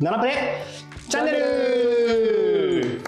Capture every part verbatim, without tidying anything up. ナナプレチャンネル。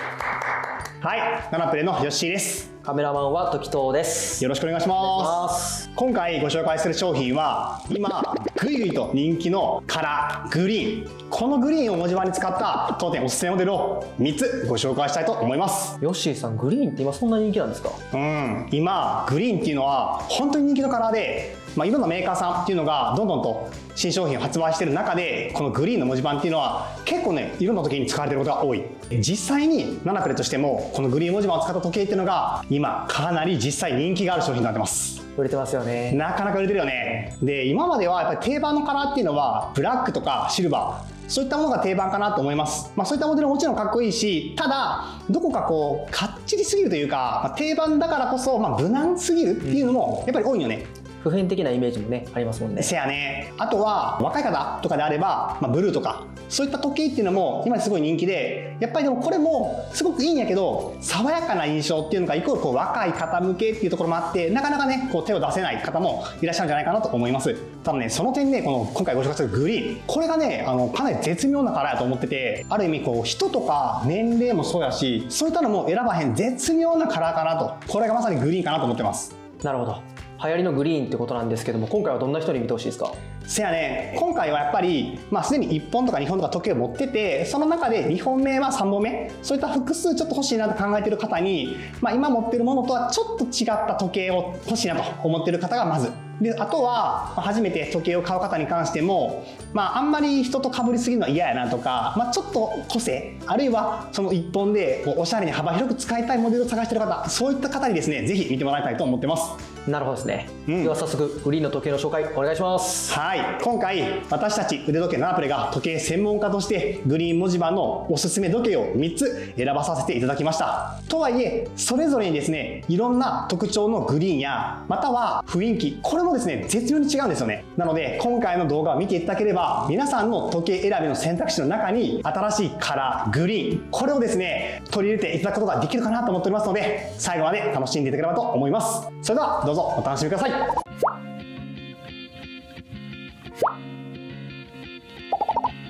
はい、ナナプレのヨッシーです。カメラマンは時藤です。よろしくお願いします。今回ご紹介する商品は今ぐいぐいと人気のカラーグリーン。このグリーンを文字盤に使った当店おすすめモデルをみっつご紹介したいと思います。ヨッシーさん、グリーンって今そんな人気なんですか？うん、今グリーンっていうのは本当に人気のカラーで、まあいろんなメーカーさんっていうのがどんどんと新商品を発売している中で、このグリーンの文字盤っていうのは結構ね、いろんな時計に使われていることが多い。実際にナナプレとしてもこのグリーン文字盤を使った時計っていうのが今かなり実際人気がある商品になってます。売れてますよね。なかなか売れてるよね。で、今まではやっぱり定番のカラーっていうのはブラックとかシルバー、そういったものが定番かなと思います。まあ、そういったモデルももちろんかっこいいし、ただどこかこうかっちりすぎるというか、まあ、定番だからこそ、まあ、無難すぎるっていうのもやっぱり多いよね。うん、普遍的なイメージもね、ありますもんね。せやね。あとは若い方とかであれば、まあ、ブルーとかそういった時計っていうのも今すごい人気で、やっぱりでもこれもすごくいいんやけど、爽やかな印象っていうのがイコールこう若い方向けっていうところもあって、なかなかねこう手を出せない方もいらっしゃるんじゃないかなと思います。ただね、その点ね、この今回ご紹介するグリーン、これがね、あのかなり絶妙なカラーやと思ってて、ある意味こう人とか年齢もそうやし、そういったのも選ばへん絶妙なカラーかなと。これがまさにグリーンかなと思ってます。なるほど。流行りのグリーンってことなんですけども、今回はどんな人に見てほしいですか？せやね、今回はやっぱり、まあ、すでにいっぽんとかにほんとか時計を持ってて、その中でにほんめはさんぼんめ、そういった複数ちょっと欲しいなと考えてる方に、まあ、今持ってるものとはちょっと違った時計を欲しいなと思ってる方がまず。で、あとは初めて時計を買う方に関しても、まあ、あんまり人と被りすぎるのは嫌やなとか、まあ、ちょっと個性、あるいはそのいっぽんでこうおしゃれに幅広く使いたいモデルを探してる方、そういった方にですね、ぜひ見てもらいたいと思ってます。なるほどですね。うん、では早速グリーンの時計の紹介お願いします。はい、今回私たち腕時計ナナプレが時計専門家としてグリーン文字盤のおすすめ時計をみっつ選ばさせていただきました。とはいえ、それぞれにですね、いろんな特徴のグリーンや、または雰囲気、これもですね、絶妙に違うんですよね。なので今回の動画を見ていただければ、皆さんの時計選びの選択肢の中に新しいカラーグリーン、これをですね取り入れていただくことができるかなと思っておりますので、最後まで楽しんでいただければと思います。それではどうぞお楽しみください。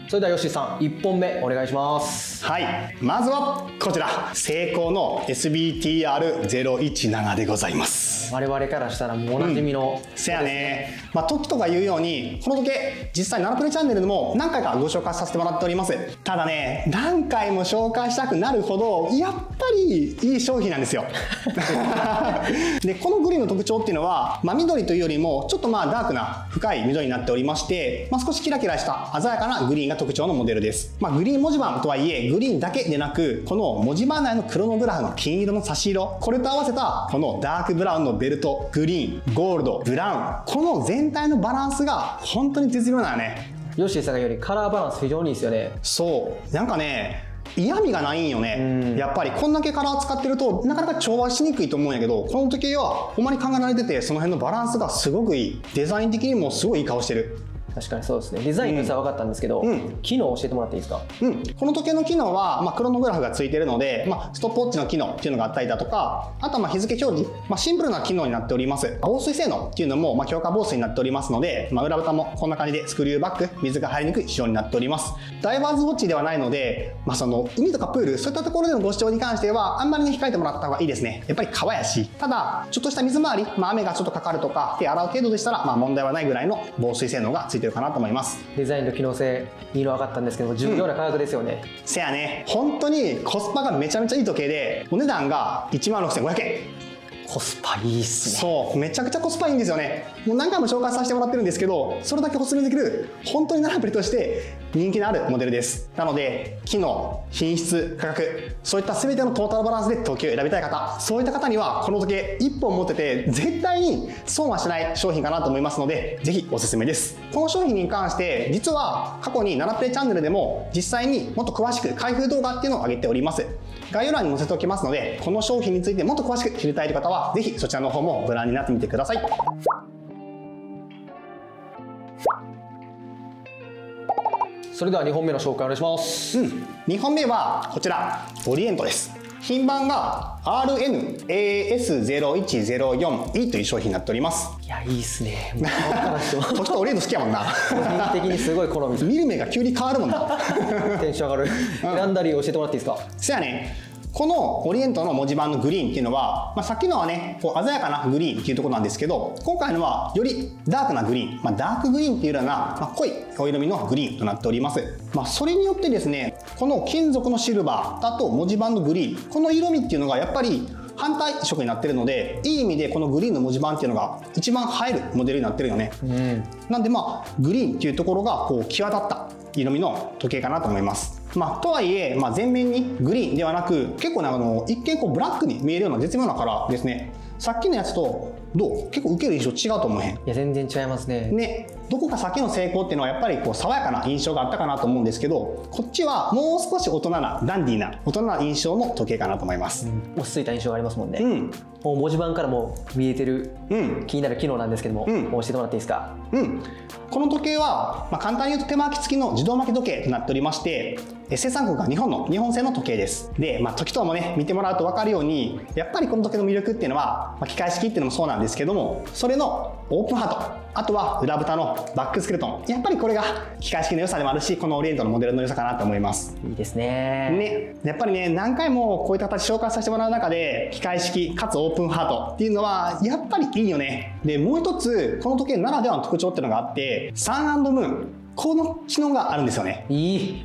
それではヨッシーさん、いっぽんめお願いします。はい、まずはこちら、セイコーの エスビーティーアールゼロいちなな でございます。我々からしたらもうおなじみの、うん、せやね。まあ、トキとか言うように、この時計実際ナナプレチャンネルでも何回かご紹介させてもらっております。ただね、何回も紹介したくなるほどやっぱりいい商品なんですよ。で、このグリーンの特徴っていうのは、まあ、緑というよりもちょっとまあダークな深い緑になっておりまして、まあ、少しキラキラした鮮やかなグリーンが特徴のモデルです。まあ、グリーン文字盤とはいえ、グリーンだけでなく、この文字盤内のクロノグラフの金色の差し色、これと合わせたこのダークブラウンのベルト、グリーン、ゴールド、ブラウン、この全体のバランスが本当に絶妙なのね。ヨッシーさんが言うよりカラーバランス非常にいいですよね。そう、なんかね、嫌味がないんよね。やっぱりこんだけカラー使ってるとなかなか調和しにくいと思うんやけど、この時計はほんまに考えられてて、その辺のバランスがすごくいい。デザイン的にもすごいいい顔してる。確かにそうですね。デザインの差は分かったんですけど、うん、機能を教えてもらっていいですか？うん、この時計の機能は、まあ、クロノグラフがついてるので、まあ、ストップウォッチの機能っていうのがあったりだとか、あとはまあ日付表示、まあ、シンプルな機能になっております。防水性能っていうのも、まあ、強化防水になっておりますので、まあ、裏蓋もこんな感じでスクリューバッグ、水が入りにくい仕様になっております。ダイバーズウォッチではないので、まあ、その海とかプール、そういったところでのご視聴に関してはあんまりね、控えてもらった方がいいですね。やっぱり川やし、ただちょっとした水回り、まあ、雨がちょっとかかるとか手洗う程度でしたら、まあ、問題はないぐらいの防水性能がついてるかなと思います。デザインと機能性、色々上がったんですけども、重要な価格ですよね。うん、せやね。本当にコスパがめちゃめちゃいい時計で、お値段がいちまんろくせんごひゃくえん。コスパいいっすね。そう、めちゃくちゃコスパいいんですよね。もう何回も紹介させてもらってるんですけど、それだけお勧めできる、本当にナナプレとして人気のあるモデルです。なので、機能、品質、価格、そういった全てのトータルバランスで時計を選びたい方、そういった方にはこの時計いっぽん持ってて絶対に損はしない商品かなと思いますので、ぜひおすすめです。この商品に関して実は過去にナナプレチャンネルでも実際にもっと詳しく開封動画っていうのを上げております。概要欄に載せておきますので、この商品についてもっと詳しく知りたいという方はぜひそちらの方もご覧になってみてください。それではにほんめの紹介お願いします。うん、にほんめはこちら、オリエントです。品番が アールエヌエーエスゼロいちゼロよんイー という商品になっております。いや、いいっすね。もう変わったな人。ちょっと俺の好きやもんな。個人的にすごい好み。見る目が急に変わるもんな。テンション上がる。選んだ理由教えてもらっていいですか。せやね。このオリエントの文字盤のグリーンっていうのは、まあ、さっきのはね、こう鮮やかなグリーンっていうところなんですけど、今回のはよりダークなグリーン、まあ、ダークグリーンっていうような、まあ、濃いお色味のグリーンとなっております。まあ、それによってですね、この金属のシルバーだと文字盤のグリーン、この色味っていうのがやっぱり反対色になってるので、いい意味でこのグリーンの文字盤っていうのが一番映えるモデルになってるよね。うん、なんでまあ、グリーンっていうところがこう際立った色味の時計かなと思います。まあ、とはいえ、まあ、全面にグリーンではなく、結構ね、あの、一見こうブラックに見えるような絶妙なカラーですね。さっきのやつとどう？結構受ける印象違うと思えへん？いや、全然違いますね。ね、どこかさっきの成功っていうのはやっぱりこう爽やかな印象があったかなと思うんですけど、こっちはもう少し大人なダンディーな大人な印象の時計かなと思います。うん、落ち着いた印象がありますもんね。うん、もう文字盤からも見えてる、うん、気になる機能なんですけども、うん、教えてもらっていいですか？うん、この時計は、まあ、簡単に言うと手巻き付きの自動巻き時計となっておりまして。生産国が日本の日本製の時計です。で、まあ、時ともね、見てもらうと分かるように、やっぱりこの時計の魅力っていうのは、まあ、機械式っていうのもそうなんですけども、それのオープンハート、あとは裏蓋のバックスケルトン。やっぱりこれが機械式の良さでもあるし、このオリエントのモデルの良さかなと思います。いいですね。ね、やっぱりね、何回もこういった形紹介させてもらう中で、機械式かつオープンハートっていうのは、やっぱりいいよね。で、もう一つ、この時計ならではの特徴っていうのがあって、サン&ムーン。この機能があるんですよね。いい。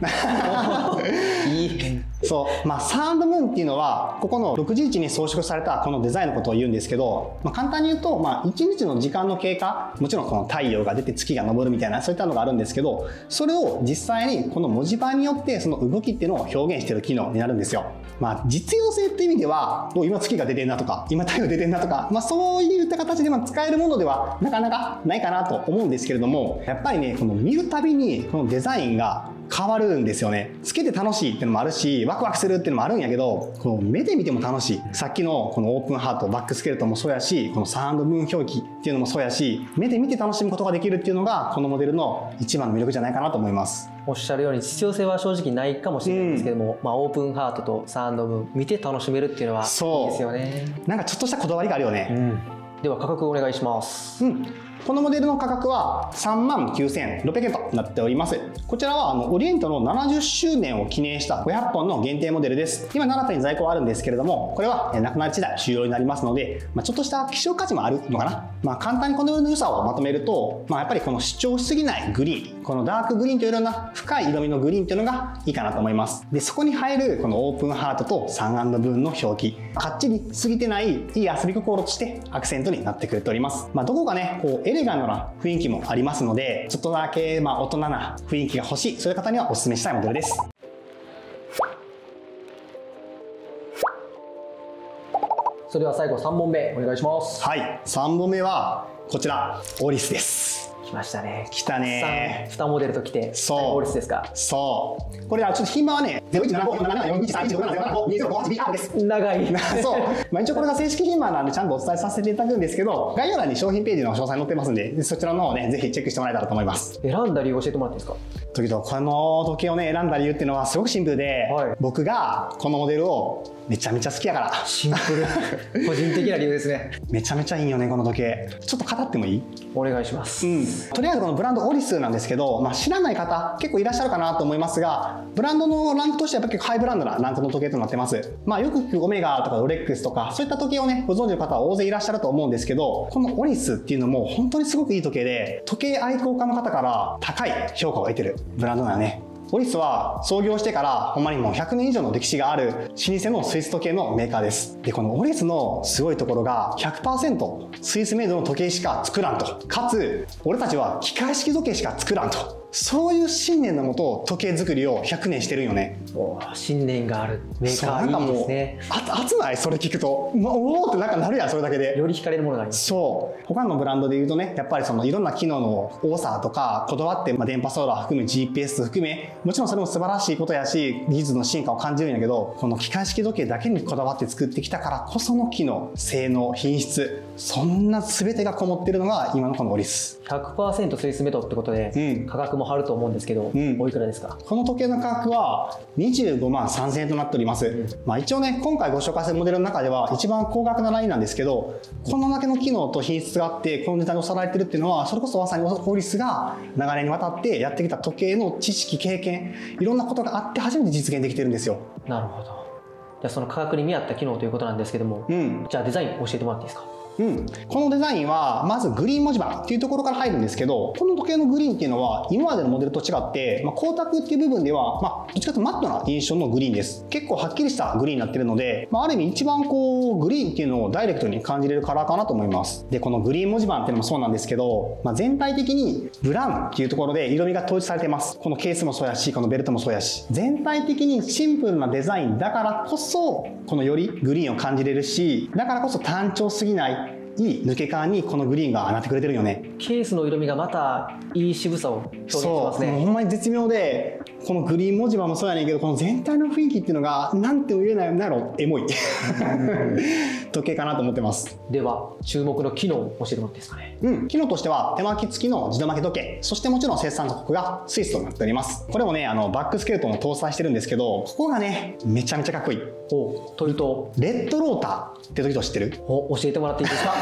いい。そう。まあ、サン&ムーンっていうのは、ここのろくじいちに装飾されたこのデザインのことを言うんですけど、まあ、簡単に言うと、まあ、いちにちの時間の経過、もちろんこの太陽が出て月が昇るみたいな、そういったのがあるんですけど、それを実際にこの文字盤によって、その動きっていうのを表現している機能になるんですよ。まあ、実用性っていう意味では、今月が出てるなとか、今太陽出てるなとか、まあ、そういった形で使えるものではなかなかないかなと思うんですけれども、やっぱりね、この見るたびにこのデザインが変わるんですよね。つけて楽しいってのもあるし、ワクワクするってのもあるんやけど、この目で見ても楽しい。さっきのこのオープンハート、バックスケルトンもそうやし、このサン&ムーン表記っていうのもそうやし、目で見て楽しむことができるっていうのが、このモデルの一番の魅力じゃないかなと思います。おっしゃるように必要性は正直ないかもしれないんですけども、うん、まあオープンハートとサン&ムーン見て楽しめるっていうのはいいですよね。なんかちょっとしたこだわりがあるよね。うん、では価格お願いします。うん。このモデルの価格は さんまんきゅうせんろっぴゃくえんとなっております。こちらはあのオリエントのななじゅっしゅうねんを記念したごひゃっぽんの限定モデルです。今奈良田に在庫はあるんですけれども、これはなくなり次第終了になりますので、まあ、ちょっとした希少価値もあるのかな。まあ、簡単にこの色の良さをまとめると、まあ、やっぱりこの主張しすぎないグリーン、このダークグリーンというような深い色味のグリーンというのがいいかなと思います。で、そこに入るこのオープンハートとサン&ムーンの表記、かっちりすぎてないいい遊び心としてアクセントになってくれております。まあ、どこかね、こうエレガントな雰囲気もありますので、ちょっとだけまあ大人な雰囲気が欲しい、そういう方にはお勧めしたいモデルです。それでは最後さんぼんめお願いします。はい、さんぼんめはこちらオリスです。来ましたね。来たね。にモデルと来て、そう。オリスですか。そう。これはちょっと品はね、ゼロいちななごなななよんにさんいちごななゼロななごにゼロごはちにあるです。長い。そう。まあ一応これが正式品番なんでちゃんとお伝えさせていただくんですけど、概要欄に商品ページの詳細載ってますんで、そちらの方をね、ぜひチェックしてもらえたらと思います。選んだ理由を教えてもらっていいですか。時々この時計をね選んだ理由っていうのはすごくシンプルで、はい、僕がこのモデルをめちゃめちゃ好きやから。シンプル。個人的な理由ですね。めちゃめちゃいいよねこの時計。ちょっと語ってもいい？お願いします。うん、とりあえずこのブランドオリスなんですけど、まあ、知らない方結構いらっしゃるかなと思いますが、ブランドのランクとしてはやっぱ結構ハイブランドなランクの時計となってます。まあ、よく聞くオメガとかロレックスとかそういった時計をねご存知の方は大勢いらっしゃると思うんですけど、このオリスっていうのも本当にすごくいい時計で、時計愛好家の方から高い評価を得てるブランドだね。オリスは創業してからほんまにもうひゃくねん以上の歴史がある老舗のスイス時計のメーカーです。で、このオリスのすごいところが ひゃくパーセント スイスメイドの時計しか作らんと。かつ、俺たちは機械式時計しか作らんと。そういう信念のもと時計作りをひゃくねんしてるんよね。おー、信念があるメーカーいいですね。あ熱ないそれ聞くと、ま、おおってなんかなるやん、それだけで。より惹かれるものがあります。そう。他のブランドで言うとね、やっぱりそのいろんな機能の多さとかこだわって、まあ、電波ソーラー含め ジーピーエス 含め、もちろんそれも素晴らしいことやし技術の進化を感じるんやけど、この機械式時計だけにこだわって作ってきたからこその機能、性能、品質、そんな全てがこもっているのが今のこのオリス ひゃくパーセント スイスメドってことで、うん、価格も張ると思うんですけど、うん、おいくらですか？この時計の価格はにじゅうごまんさんぜんえんとなっております、うん、まあ一応ね今回ご紹介するモデルの中では一番高額なラインなんですけど、このだけの機能と品質があってこの値段がおさらえてるっていうのはそれこそまさにオリスが長年にわたってやってきた時計の知識経験いろんなことがあって初めて実現できてるんですよ。なるほど。じゃあその価格に見合った機能ということなんですけども、うん、じゃあデザイン教えてもらっていいですか？うん、このデザインはまずグリーン文字盤っていうところから入るんですけど、この時計のグリーンっていうのは今までのモデルと違って、まあ、光沢っていう部分では、まあ、どっちかというとマットな印象のグリーンです。結構はっきりしたグリーンになってるので、まあ、ある意味一番こうグリーンっていうのをダイレクトに感じれるカラーかなと思います。でこのグリーン文字盤っていうのもそうなんですけど、まあ、全体的にブラウンっていうところで色味が統一されてます。このケースもそうやしこのベルトもそうやし、全体的にシンプルなデザインだからこそこのよりグリーンを感じれるし、だからこそ単調すぎないいい抜け感にこのグリーンがなってくれてるよね。ケースの色味がまたいい渋さを表現してますね。そう、もうほんまに絶妙で、このグリーン文字盤もそうやねんけど、この全体の雰囲気っていうのがなんても言えないんだろう、エモい時計かなと思ってます。では注目の機能を教えてもらっていいですかね？うん、機能としては手巻き付きの自動巻き時計、そしてもちろん生産国がスイスとなっております。これもねあのバックスケルトンを搭載してるんですけど、ここがねめちゃめちゃかっこいい。おというとレッドローターって時と知ってる？お教えてもらっていいですか？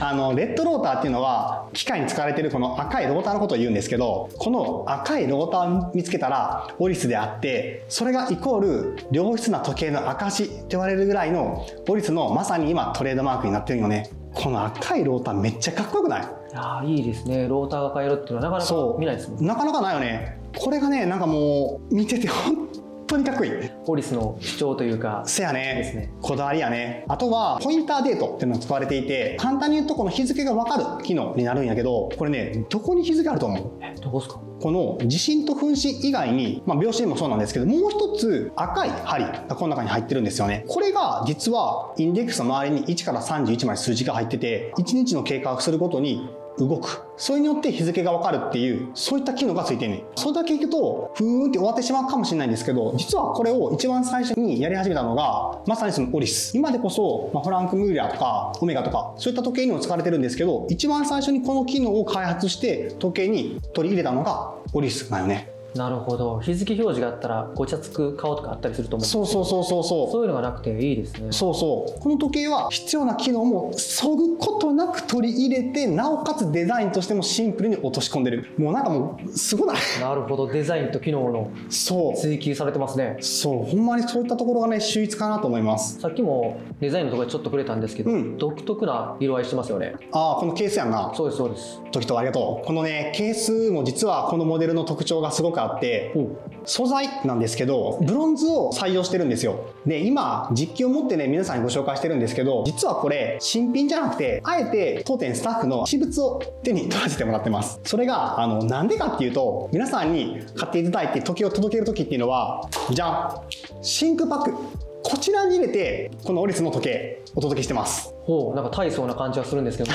あのレッドローターっていうのは機械に使われてるこの赤いローターのことを言うんですけど、この赤いローター見つけたらオリスであって、それがイコール良質な時計の証って言われるぐらいのオリスのまさに今トレードマークになってるよね。この赤いローターめっちゃかっこよくない？ああいいですね。ローターが変えるっていうのはなかなか見ないですもん。なかなかないよね。これがねなんかもう見てて本当にかっこいい。オリスの主張というかせやね、ですね、こだわりやね。あとはポインターデートっていうのが使われていて、簡単に言うとこの日付が分かる機能になるんやけど、これねどこに日付あると思う？えどこですか？この地震と噴疹以外に、まあ、秒針もそうなんですけど、もう一つ赤い針がこの中に入ってるんですよね。これが実はインデックスの周りにいちからさんじゅういちまで数字が入ってて、いちにちの経過をするごとに動く、それによって日付が分かるっていう、そういった機能がついてるね。それだけ聞くとふーんって終わってしまうかもしれないんですけど、実はこれを一番最初にやり始めたのがまさにそのオリス。今でこそ、まあ、フランク・ミューラーとかオメガとかそういった時計にも使われてるんですけど、一番最初にこの機能を開発して時計に取り入れたのがオリスだよね。なるほど。日付表示があったらごちゃつく顔とかあったりすると思う。そうそうそうそうそう、そういうのがなくていいですね。そうそう、この時計は必要な機能もそぐことなく取り入れて、なおかつデザインとしてもシンプルに落とし込んでる。もうなんかもうすごいな。なるほど、デザインと機能の追求されてますね。そう、ほんまにそういったところがね秀逸かなと思います。さっきもデザインのところでちょっと触れたんですけど、うん、独特な色合いしてますよね。ああこのケースやんな。そうですそうです。時とありがとう。このねケースも実はこのモデルの特徴がすごくあって、素材なんですけどブロンズを採用してるんですよ。で今実機を持ってね皆さんにご紹介してるんですけど、実はこれ新品じゃなくてあえて当店スタッフの私物を手に取らせてもらってます。それがあのなんでかっていうと、皆さんに買っていただいて時計を届ける時っていうのはじゃん、真空パックこちらに入れてこのオリスの時計お届けしてます。おなんか大層な感じはするんですけど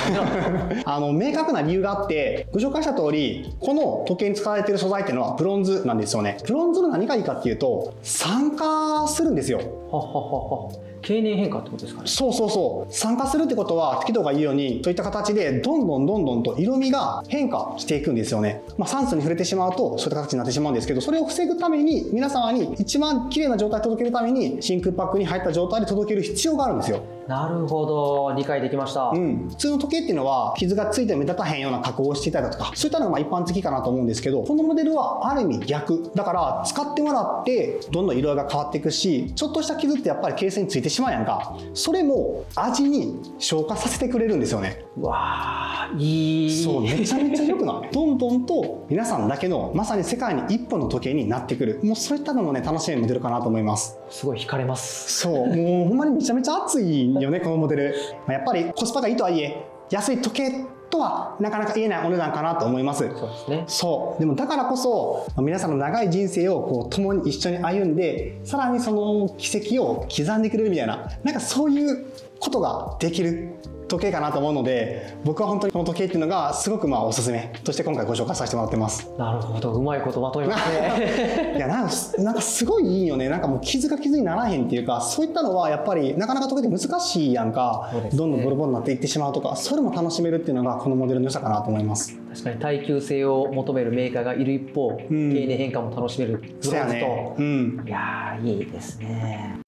あの明確な理由があって、ご紹介した通りこの時計に使われている素材っていうのはブロンズなんですよね。ブロンズの何がいいかっていうと酸化するんですよ。はははは経年変化ってことですかね。そうそうそう、酸化するってことは適度がいいようにといった形でどんどんどんどんと色味が変化していくんですよね。まあ、酸素に触れてしまうとそういった形になってしまうんですけど、それを防ぐために皆様に一番綺麗な状態で届けるために真空パックに入った状態で届ける必要があるんですよ。なるほど、理解できました、うん、普通の時計っていうのは傷がついても目立たへんような加工をしていたりだとか、そういったのがまあ一般的かなと思うんですけど、このモデルはある意味逆だから、使ってもらってどんどん色合いが変わっていくし、ちょっとした傷ってやっぱりケースについてしまうやんか。それも味に消化させてくれるんですよね。わーいい。そうめちゃめちゃ良くないどんどんと皆さんだけのまさに世界に一歩の時計になってくる、もうそういったのもね楽しみに見てるかなと思います。すごい惹かれます。そうもうほんまにめちゃめちゃ熱いよねこのモデル。やっぱりコスパがいいとはいえ安い時計とはなかなか言えないお値段かなと思います。そうですね。そうでもだからこそ皆さんの長い人生をこう共に一緒に歩んで、さらにその奇跡を刻んでくれるみたいな、なんかそういうことができる時計かなと思うので、僕は本当にこの時計っていうのがすごくまあおすすめとして今回ご紹介させてもらってます。なるほど、うまいことまとめますね。いやなんか、なんかすごいいいよね。なんかもう傷が傷にならへんっていうか、そういったのはやっぱりなかなか時計って難しいやんか、ね、どんどんボロボロになっていってしまうとか、それも楽しめるっていうのがこのモデルの良さかなと思います。確かに耐久性を求めるメーカーがいる一方、経年、うん、変化も楽しめるブロンズと、ね、うん、いやーいいですね。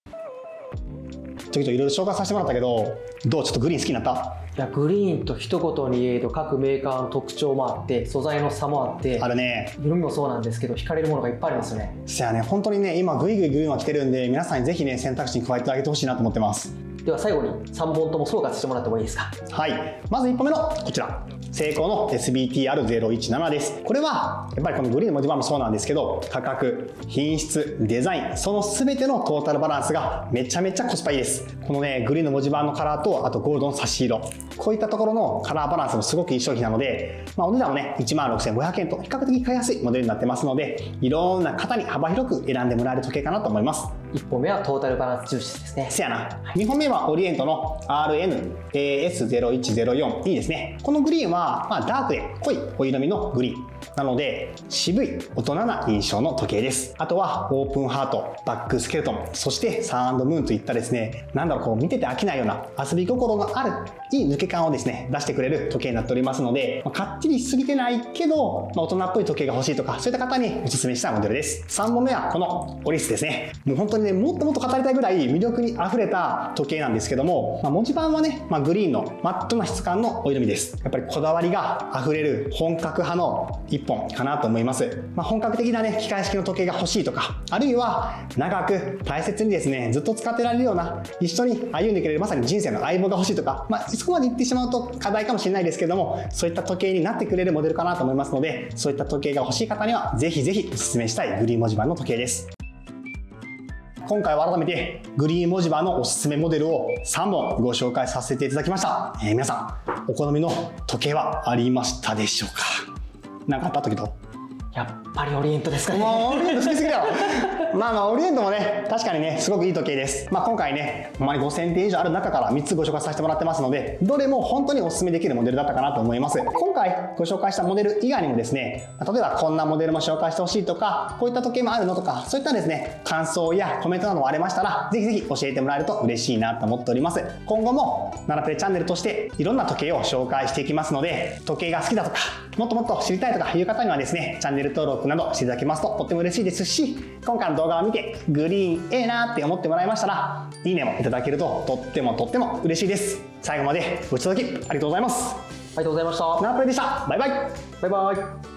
ちょっといろいろ紹介させてもらったけど、どう、ちょっとグリーン好きになった？いや、グリーンと一言に言えると各メーカーの特徴もあって、素材の差もあってあるね。色味もそうなんですけど、惹かれるものがいっぱいありますよね。そやね、本当にね、今グイグイグリーンは来てるんで、皆さんにぜひね選択肢に加えてあげてほしいなと思ってます。では最後にさんぼんとも総括してもらってもいいですか？はい、まずいっぽんめのこちら、セイコーの エスビーティーアールゼロいちなな です。これはやっぱりこのグリーンの文字盤もそうなんですけど、価格、品質、デザイン、その全てのトータルバランスがめちゃめちゃコスパいいです。このねグリーンの文字盤のカラーと、あとゴールドの差し色、こういったところのカラーバランスもすごくいい商品なので、まあ、お値段もね いちまんろくせんごひゃくえんと比較的買いやすいモデルになってますので、いろんな方に幅広く選んでもらえる時計かなと思います。いっぽんめはトータルバランス重視ですね。せやな。にほんめはオリエントの アールエヌエーエスゼロいちゼロよんイー ですね。このグリーンはまあダークで濃いお色味のグリーンなので、渋い大人な印象の時計です。あとはオープンハート、バックスケルトン、そしてサン&ムーンといったですね、なんだろう、こう見てて飽きないような遊び心のあるいい抜け感をですね出してくれる時計になっておりますので、まあ、かっちりしすぎてないけど、まあ、大人っぽい時計が欲しいとか、そういった方におすすめしたモデルです。さんぼんめはこのオリスですね。もう本当にね、もっともっと語りたいぐらい魅力にあふれた時計なんですけども、まあ、文字盤はね、まあ、グリーンのマットな質感のお色味です。やっぱりこだわりがあふれる本格派のいっぽんかなと思います。まあ、本格的なね機械式の時計が欲しいとか、あるいは長く大切にですねずっと使ってられるような、一緒に歩んでくれるまさに人生の相棒が欲しいとか、まあ、そこまで言ってしまうと課題かもしれないですけども、そういった時計になってくれるモデルかなと思いますので、そういった時計が欲しい方にはぜひぜひお勧めしたいグリーン文字盤の時計です。今回は改めてグリーン文字盤のおすすめモデルをさんぼんご紹介させていただきました、えー、皆さんお好みの時計はありましたでしょうか？何かあった時とやっぱりオリエントですかね。もうオリエント好きすぎだろ。まあまあオリエントもね、確かにねすごくいい時計です。まあ、今回ねほんまにごせんてん以上ある中からみっつご紹介させてもらってますので、どれも本当におすすめできるモデルだったかなと思います。今回ご紹介したモデル以外にもですね、例えばこんなモデルも紹介してほしいとか、こういった時計もあるのとか、そういったですね感想やコメントなどもありましたら、ぜひぜひ教えてもらえると嬉しいなと思っております。今後もナナプレチャンネルとしていろんな時計を紹介していきますので、時計が好きだとか、もっともっと知りたいとかいう方にはですね、チャンネル登録などしていただけますととっても嬉しいですし、今回の動画を見てグリーンええなって思ってもらいましたら、いいねもいただけるととってもとっても嬉しいです。最後までご視聴いただきありがとうございます。ありがとうございました。ナナプレでした。バイバイ。バイバイ。